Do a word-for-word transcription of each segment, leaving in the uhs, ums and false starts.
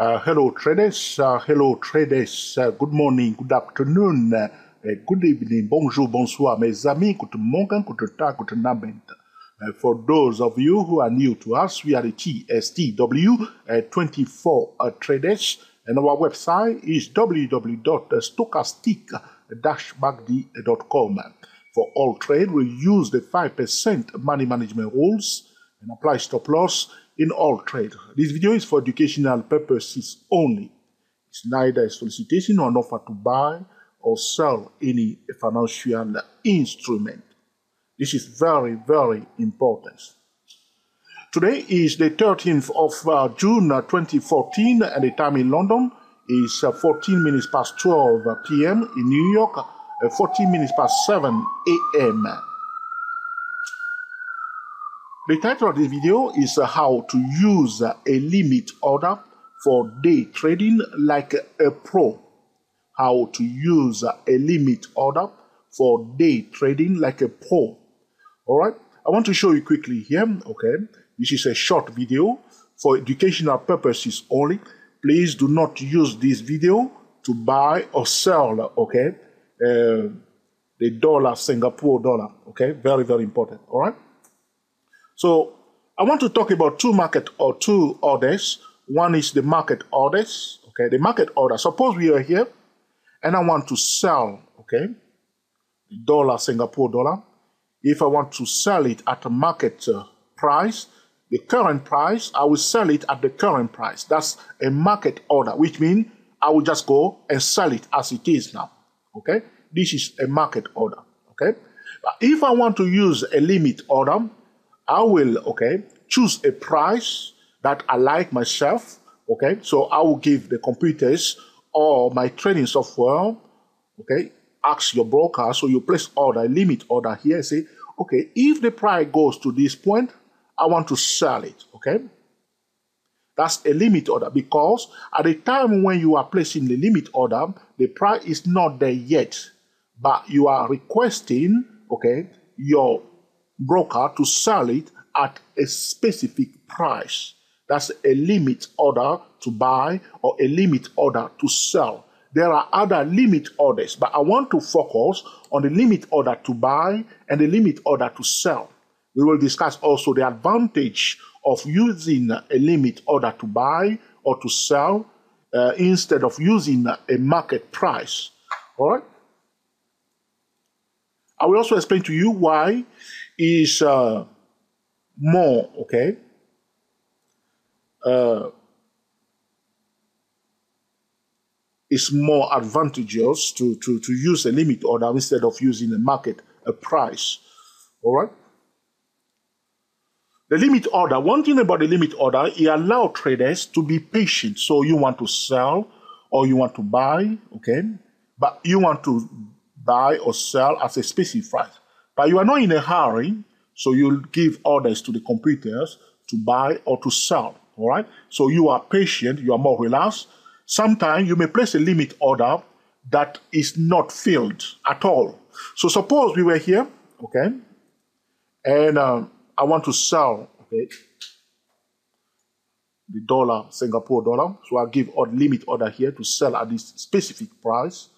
Uh, hello traders, uh, hello traders, uh, good morning, good afternoon, uh, good evening, bonjour, bonsoir, mes amis, good morning, good ta, good night. Uh, for those of you who are new to us, we are the T S C W twenty-four uh, traders, and our website is w w w dot stochastic dash m a c d dot com. For all trade, we use the five percent money management rules and apply stop loss in all trade. This video is for educational purposes only. It's neither a solicitation nor an offer to buy or sell any financial instrument. This is very, very important. Today is the thirteenth of June twenty fourteen, and the time in London is fourteen minutes past twelve p m In New York, fourteen minutes past seven a m The title of this video is uh, how to use uh, a limit order for day trading like a pro. How to use uh, a limit order for day trading like a pro. Alright, I want to show you quickly here. Okay, this is a short video for educational purposes only. Please do not use this video to buy or sell, okay, uh, the dollar, Singapore dollar, okay, very, very important, alright. So I want to talk about two market or two orders. One is the market orders, okay, the market order. Suppose we are here and I want to sell, okay, dollar, Singapore dollar. If I want to sell it at a market uh, price, the current price, I will sell it at the current price. That's a market order, which means I will just go and sell it as it is now, okay? This is a market order, okay? But if I want to use a limit order, I will, okay, choose a price that I like myself, okay? So I will give the computers or my trading software, okay, ask your broker, so you place order, limit order here, say, okay, if the price goes to this point, I want to sell it, okay? That's a limit order, because at the time when you are placing the limit order, the price is not there yet, but you are requesting, okay, your broker to sell it at a specific price. That's a limit order to buy or a limit order to sell. There are other limit orders, but I want to focus on the limit order to buy and the limit order to sell. We will discuss also the advantage of using a limit order to buy or to sell uh, instead of using a market price. All right? I will also explain to you why is uh, more, okay, uh, it's more advantageous to, to, to use a limit order instead of using a market a price, all right? The limit order, one thing about the limit order, it allows traders to be patient. So you want to sell or you want to buy, okay, but you want to buy or sell at a specific price. But you are not in a hurry, so you'll give orders to the computers to buy or to sell, all right? So you are patient, you are more relaxed. Sometimes you may place a limit order that is not filled at all. So suppose we were here, okay, and um, I want to sell, okay, the dollar, Singapore dollar. So I'll give a limit order here to sell at this specific price.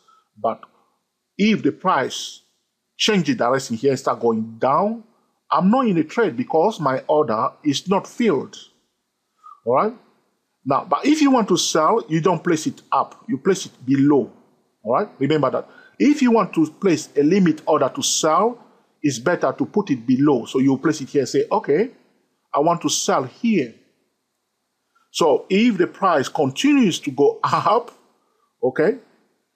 But if the price change the direction here and start going down, I'm not in a trade because my order is not filled, all right? Now, but if you want to sell, you don't place it up, you place it below, all right? Remember that. If you want to place a limit order to sell, it's better to put it below. So you place it here and say, okay, I want to sell here. So if the price continues to go up, okay,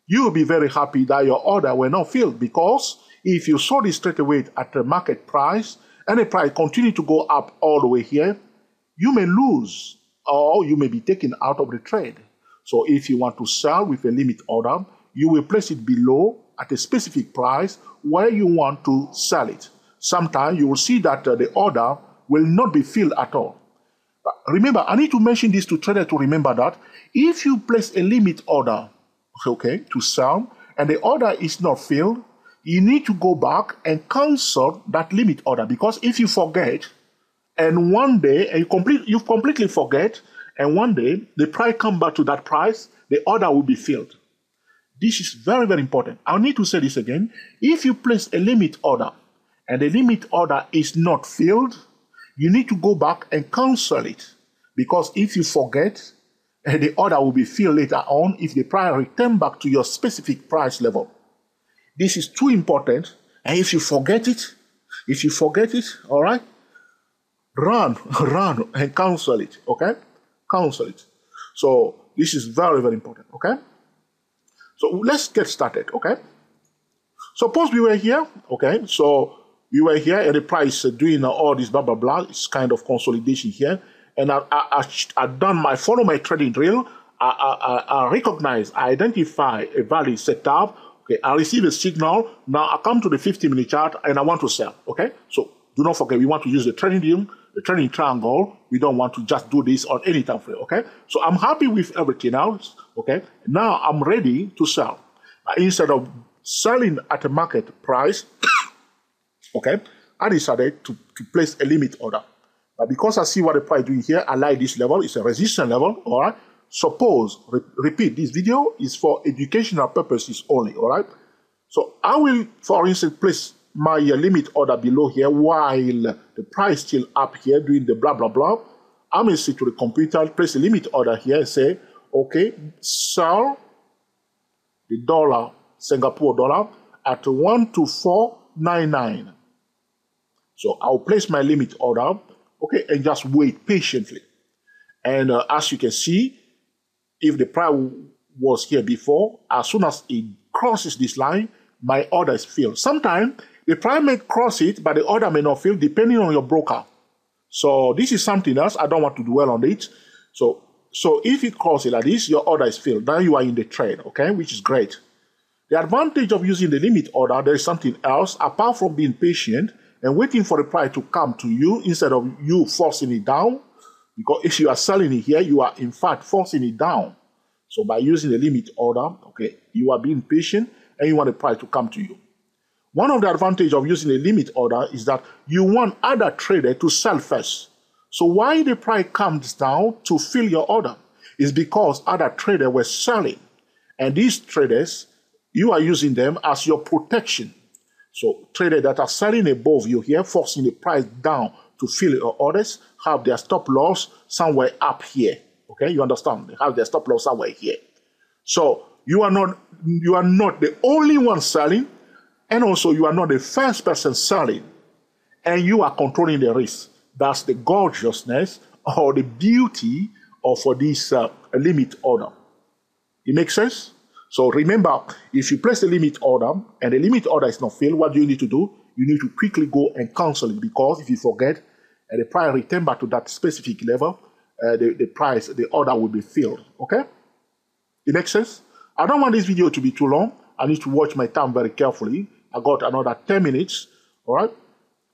you will be very happy that your order were not filled, because if you sold it straight away at the market price and the price continued to go up all the way here, you may lose or you may be taken out of the trade. So if you want to sell with a limit order, you will place it below at a specific price where you want to sell it. Sometimes you will see that uh, the order will not be filled at all. But remember, I need to mention this to traders to remember that if you place a limit order, okay, to sell, and the order is not filled, you need to go back and cancel that limit order, because if you forget and one day and you complete you completely forget And one day, they probably come back to that price, the order will be filled. This is very, very important. I'll need to say this again. If you place a limit order and the limit order is not filled, you need to go back and cancel it. Because if you forget, the order will be filled later on if the price return back to your specific price level. This is too important. And if you forget it, if you forget it, all right, run, run and cancel it, okay? Cancel it. So this is very, very important, okay? So let's get started, okay? Suppose we were here, okay? So we were here and the price doing all this blah, blah, blah. It's kind of consolidation here. And I, I, I, I done my, follow my trading drill. I, I, I recognize, I identify a value set up. Okay, I receive a signal. Now I come to the fifty minute chart and I want to sell, okay? So do not forget, we want to use the trading deal, the trading triangle. We don't want to just do this on any time frame, okay? So I'm happy with everything else, okay? Now I'm ready to sell. Now, instead of selling at a market price, okay, I decided to, to place a limit order. Now, because I see what the price is doing here, I like this level. It's a resistance level, all right? Suppose, re repeat, this video is for educational purposes only, all right? So I will, for instance, place my uh, limit order below here while the price still up here doing the blah, blah, blah. I'm going to sit to the computer, place a limit order here and say, okay, sell the dollar, Singapore dollar, at one two four nine nine. So I'll place my limit order, okay, and just wait patiently. And uh, as you can see, if the price was here before, as soon as it crosses this line, my order is filled. Sometimes the price may cross it, but the order may not fill, depending on your broker. So this is something else. I don't want to dwell on it. So, so if it crosses like this, your order is filled. Now you are in the trade, okay, which is great. The advantage of using the limit order, there is something else, apart from being patient and waiting for the price to come to you instead of you forcing it down. Because if you are selling it here, you are in fact forcing it down. So by using the limit order, okay, you are being patient and you want the price to come to you. One of the advantages of using a limit order is that you want other traders to sell first. So why the price comes down to fill your order is because other traders were selling. And these traders, you are using them as your protection. So traders that are selling above you here, forcing the price down to fill your orders, have their stop loss somewhere up here. Okay, you understand? They have their stop loss somewhere here. So you are not, you are not the only one selling, and also you are not the first person selling, and you are controlling the risk. That's the gorgeousness or the beauty of this uh, limit order. It makes sense? So remember, if you place a limit order and the limit order is not filled, what do you need to do? You need to quickly go and cancel it, because if you forget, and the price return back to that specific level, uh, the, the price, the order will be filled, okay? It makes sense? I don't want this video to be too long. I need to watch my time very carefully. I got another ten minutes, all right?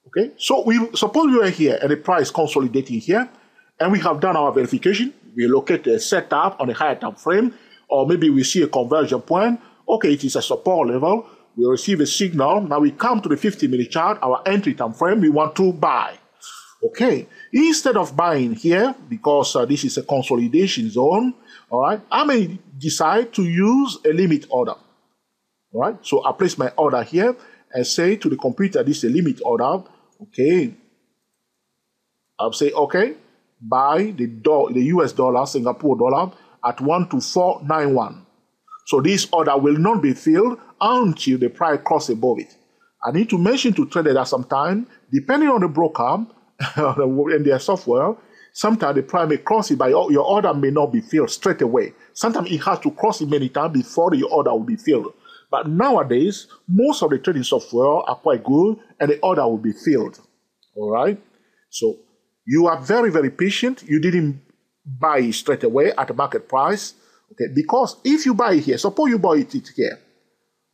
Okay, so we suppose we are here and the price consolidating here, and we have done our verification. We locate a setup on a higher time frame, or maybe we see a conversion point. Okay, it is a support level. We receive a signal. Now we come to the fifty minute chart, our entry time frame. We want to buy. Okay, instead of buying here, because uh, this is a consolidation zone, all right, I may decide to use a limit order. All right, so I place my order here and say to the computer, this is a limit order. Okay, I'll say, okay, buy the, do the U S dollar, Singapore dollar at one two four nine one. So this order will not be filled until the price crosses above it. I need to mention to traders that sometimes, depending on the broker and their software, sometimes the price may cross it, but your order may not be filled straight away. Sometimes it has to cross it many times before your order will be filled. But nowadays, most of the trading software are quite good and the order will be filled. All right? So you are very, very patient. You didn't buy it straight away at the market price. Okay, because if you buy it here, suppose you buy it here,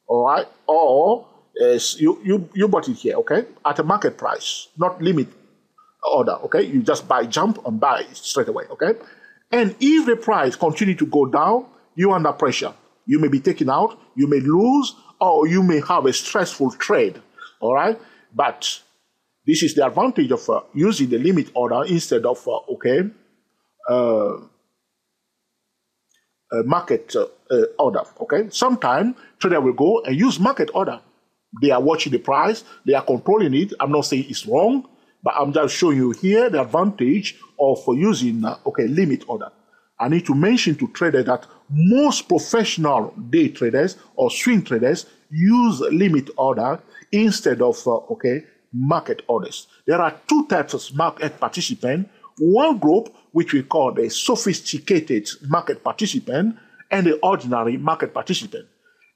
all right, or uh, you, you, you bought it here, okay, at a market price, not limit order, okay, you just buy, jump and buy straight away, okay, and if the price continue to go down, you're under pressure, you may be taken out, you may lose, or you may have a stressful trade, all right, but this is the advantage of uh, using the limit order instead of, uh, okay, uh, uh, market uh, uh, order, okay? Sometime trader will go and use market order. They are watching the price, they are controlling it. I'm not saying it's wrong, but I'm just showing you here the advantage of using, uh, okay, limit order. I need to mention to traders that most professional day traders or swing traders use limit order instead of, uh, okay, market orders. There are two types of market participants. One group, which we call the sophisticated market participant and the ordinary market participant.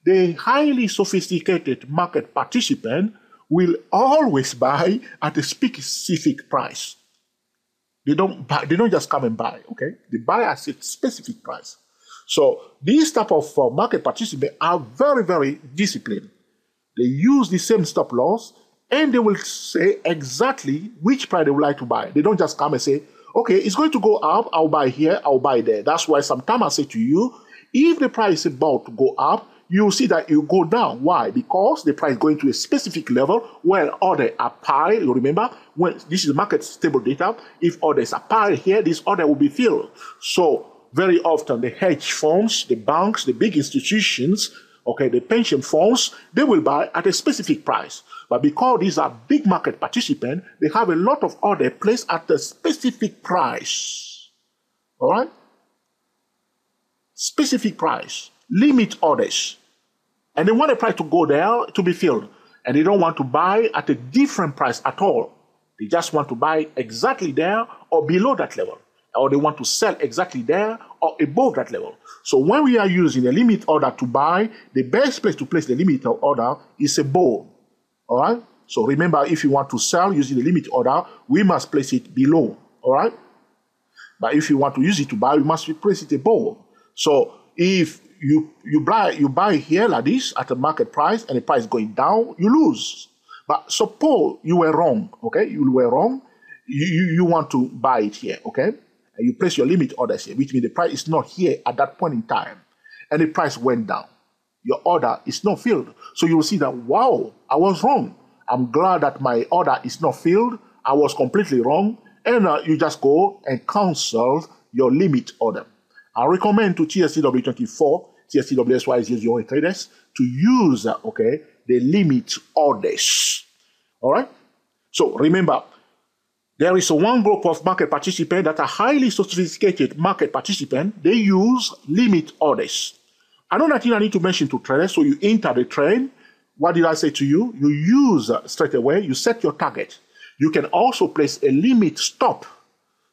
The highly sophisticated market participant will always buy at a specific price. They don't buy, they don't just come and buy, okay? They buy at a specific price. So these type of uh, market participants are very, very disciplined. They use the same stop loss, and they will say exactly which price they would like to buy. They don't just come and say, okay, it's going to go up, I'll buy here, I'll buy there. That's why sometimes I say to you, if the price is about to go up, you'll see that you go down. Why? Because the price is going to a specific level where orders are piled. You remember, when this is market stable data, if orders are piled here, this order will be filled. So very often the hedge funds, the banks, the big institutions, okay, the pension funds, they will buy at a specific price. But because these are big market participants, they have a lot of orders placed at a specific price. All right? Specific price. Limit orders. And they want the price to go there to be filled. And they don't want to buy at a different price at all. They just want to buy exactly there or below that level. Or they want to sell exactly there or above that level. So when we are using a limit order to buy, the best place to place the limit order is above. All right? So remember, if you want to sell using the limit order, we must place it below. All right? But if you want to use it to buy, we must place it above. So if You, you, buy, you buy here like this at a market price and the price going down, you lose. But suppose you were wrong, okay? You were wrong. You, you, you want to buy it here, okay? And you place your limit orders here, which means the price is not here at that point in time. And the price went down. Your order is not filled. So you'll see that, wow, I was wrong. I'm glad that my order is not filled. I was completely wrong. And uh, you just go and cancel your limit order. I recommend to T S C W twenty-four, T S C W S Y traders to use, okay, the limit orders. All right? So remember, there is one group of market participants that are highly sophisticated market participants. They use limit orders. Another thing I need to mention to traders, so you enter the trade. What did I say to you? You use straight away, you set your target. You can also place a limit stop.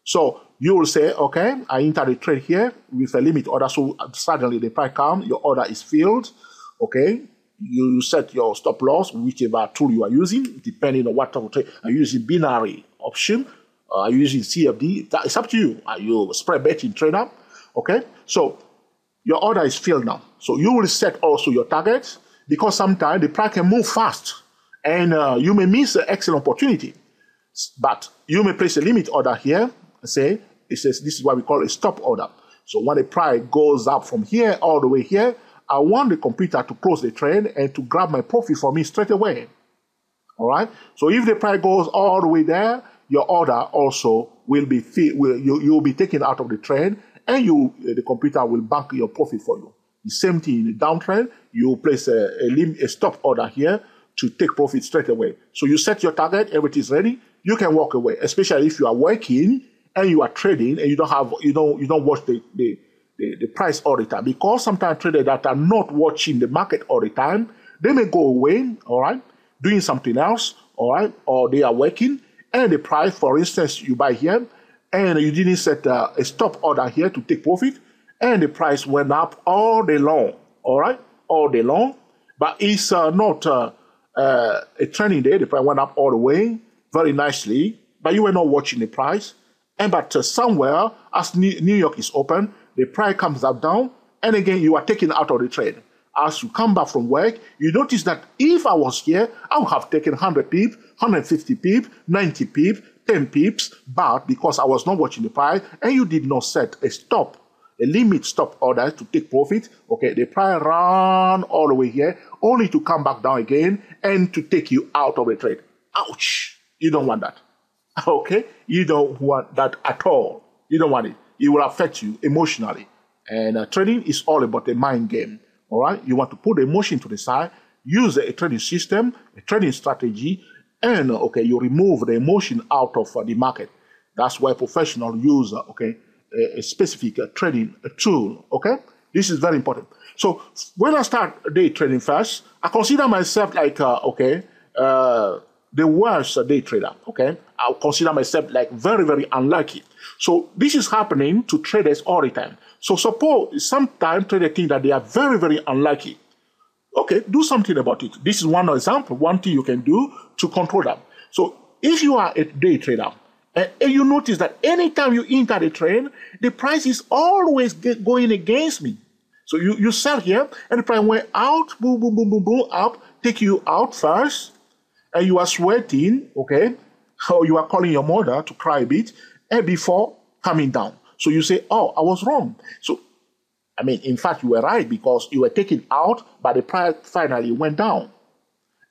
So you will say, okay, I enter the trade here with a limit order. So suddenly the price comes, your order is filled. Okay, you set your stop loss, whichever tool you are using, depending on what type of trade. Are you using binary option? Are you using C F D? That is up to you. Are you spread betting trader? Okay, so your order is filled now. So you will set also your target because sometimes the price can move fast and uh, you may miss an excellent opportunity. But you may place a limit order here. Say it says this is what we call a stop order. So when the price goes up from here all the way here, I want the computer to close the trade and to grab my profit for me straight away. All right. So if the price goes all the way there, your order also will be will you you will be taken out of the trade, and you the computer will bank your profit for you. The same thing in the downtrend, you place a a, lim, a stop order here to take profit straight away. So you set your target, everything is ready. You can walk away, especially if you are working and you are trading and you don't have you don't you don't watch the, the, the, the price all the time, because sometimes traders that are not watching the market all the time, they may go away, all right, doing something else, all right, or they are working and the price, for instance, you buy here and you didn't set a, a stop order here to take profit, and the price went up all day long, all right, all day long, but it's uh, not uh, uh, a trending day. The price went up all the way very nicely, but you were not watching the price. And but uh, somewhere, as New York is open, the price comes up down, and again, you are taken out of the trade. As you come back from work, you notice that if I was here, I would have taken one hundred pips, one hundred fifty pips, ninety pips, ten pips, but because I was not watching the price, and you did not set a stop, a limit stop order to take profit, okay, the price ran all the way here, only to come back down again, and to take you out of the trade. Ouch! You don't want that. Okay, you don't want that at all. You don't want it. It will affect you emotionally, And uh, trading is all about a mind game. All right, you want to put emotion to the side, use a trading system, a trading strategy, and okay, you remove the emotion out of uh, the market. That's why professionals use uh, okay a, a specific uh, trading tool. Okay, this is very important. So when I start day trading first, I consider myself like uh, okay uh, the worst day trader. Okay, I'll consider myself like very very unlucky. So this is happening to traders all the time. So suppose sometimes traders think that they are very, very unlucky. Okay, do something about it. This is one example, one thing you can do to control them. So if you are a day trader, and you notice that anytime you enter the trade, the price is always going against me. So you, you sell here, and the price went out, boom, boom, boom, boom, boom, up, take you out first, and you are sweating, okay, or you are calling your mother to cry a bit, and before coming down. So you say, oh, I was wrong. So, I mean, in fact, you were right because you were taken out, but the price finally went down.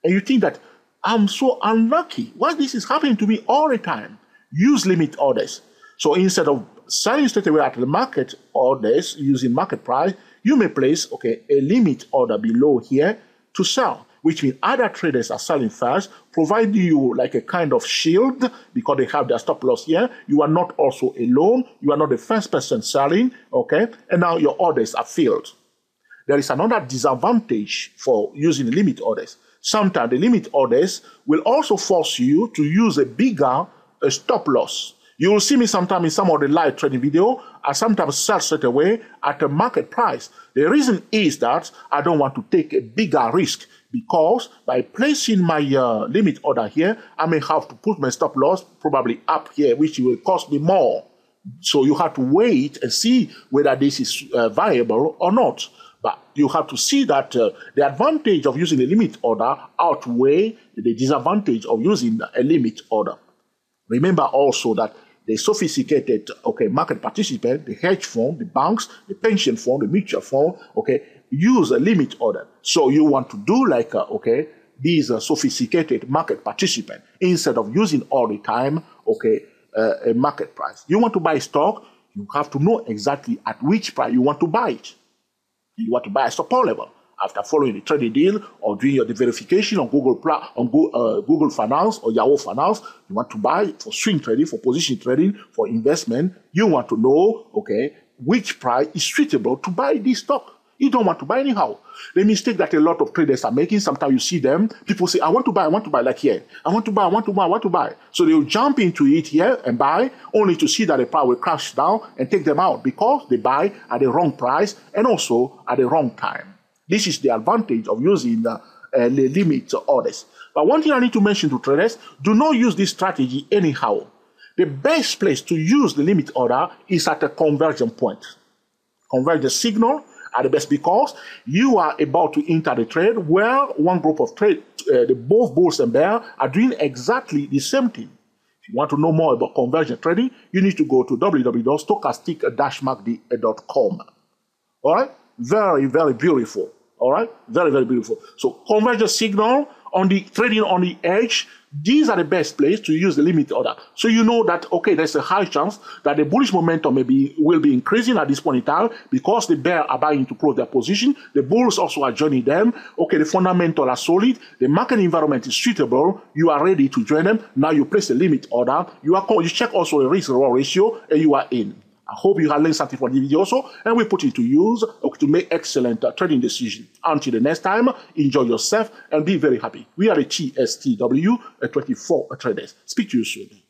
And you think that, I'm so unlucky. Why this is happening to me all the time? Use limit orders. So instead of selling straight away at the market orders using market price, you may place, okay, a limit order below here to sell, which means other traders are selling first, provide you like a kind of shield because they have their stop loss here. You are not also alone. You are not the first person selling, okay? And now your orders are filled. There is another disadvantage for using limit orders. Sometimes the limit orders will also force you to use a bigger a stop loss. You will see me sometime in some of the live trading video. I sometimes sell straight away at a market price. The reason is that I don't want to take a bigger risk because by placing my uh, limit order here, I may have to put my stop loss probably up here, which will cost me more. So you have to wait and see whether this is uh, viable or not. But you have to see that uh, the advantage of using a limit order outweighs the disadvantage of using a limit order. Remember also that the sophisticated okay, market participants, the hedge fund, the banks, the pension fund, the mutual fund, okay, use a limit order. So you want to do like, uh, okay, these uh, sophisticated market participants instead of using all the time, okay, uh, a market price. You want to buy stock, you have to know exactly at which price you want to buy it. You want to buy a support level. After following the trading deal or doing your verification on Google on Go, uh, Google Finance or Yahoo Finance, you want to buy for swing trading, for position trading, for investment. You want to know, okay, which price is suitable to buy this stock. You don't want to buy anyhow. The mistake that a lot of traders are making, sometimes you see them, people say, I want to buy, I want to buy, like here. I want to buy, I want to buy, I want to buy. So they'll jump into it here and buy, only to see that the price will crash down and take them out because they buy at the wrong price and also at the wrong time. This is the advantage of using the uh, uh, limit orders. But one thing I need to mention to traders, do not use this strategy anyhow. The best place to use the limit order is at a conversion point. Convergence signal are the best because you are about to enter the trade where one group of trade, uh, the both bulls and bears are doing exactly the same thing. If you want to know more about conversion trading, you need to go to w w w dot stochastic dash m a c d dot com. All right? Very, very beautiful. All right, very, very beautiful. So convergence signal on the trading on the edge, these are the best place to use the limit order. So you know that, okay, there's a high chance that the bullish momentum may be, will be increasing at this point in time because the bears are buying to close their position. The bulls also are joining them. Okay, the fundamentals are solid. The market environment is suitable. You are ready to join them. Now you place the limit order. You, are, you check also the risk-reward ratio and you are in. I hope you have learned something from the video also, and we put it to use to make excellent uh, trading decisions. Until the next time, enjoy yourself and be very happy. We are the T S C W twenty-four traders. Speak to you soon.